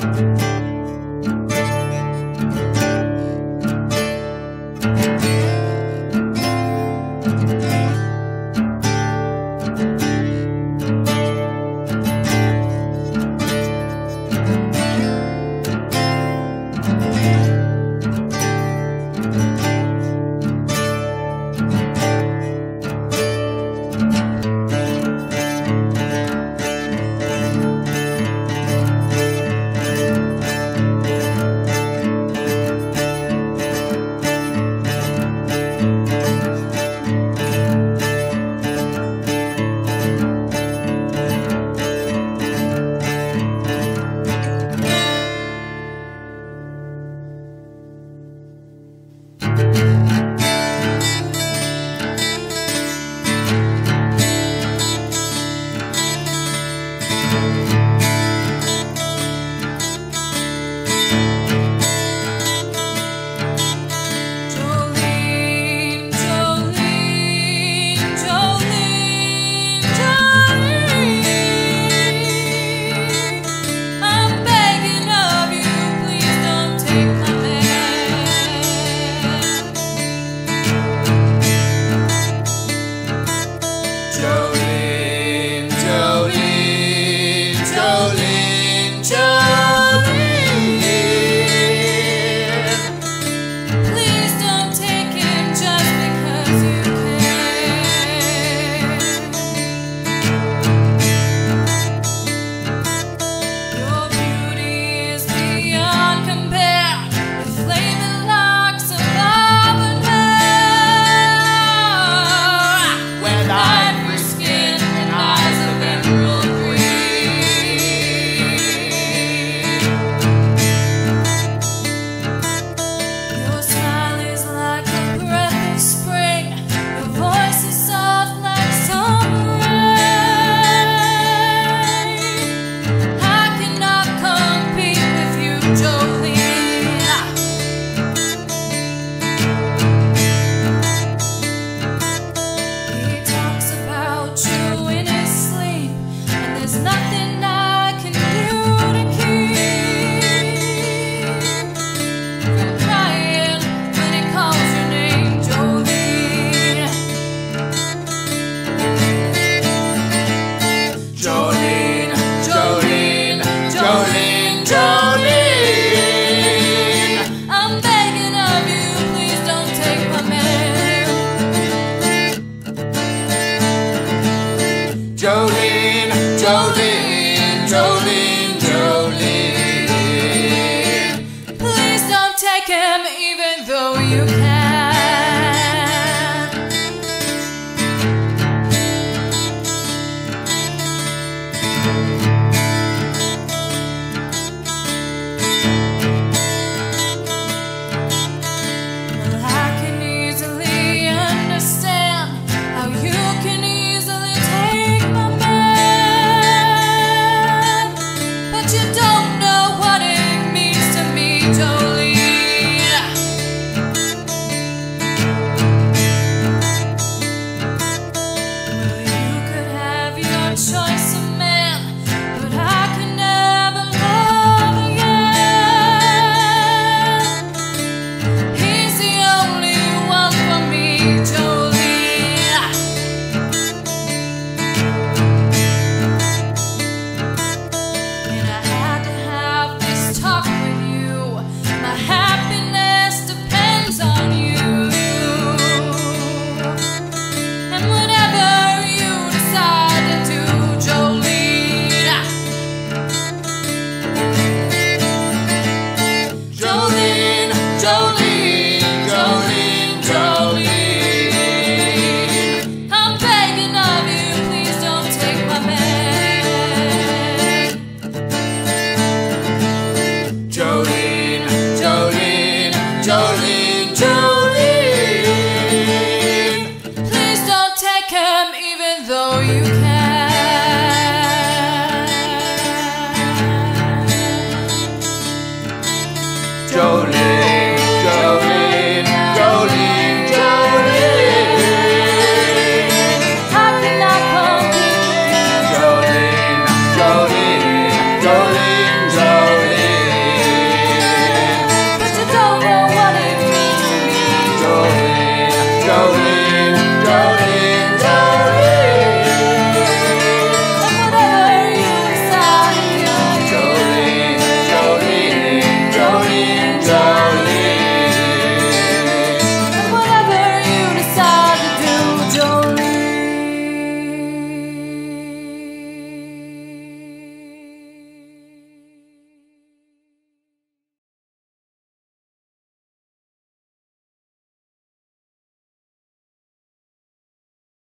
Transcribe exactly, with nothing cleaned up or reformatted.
Jolene, Jolene, Jolene, Jolene, I'm begging of you, please don't take my man. Jolene, Jolene, Jolene, Jolene, please don't take him even though you can. Jolene, Jolene, Jolene.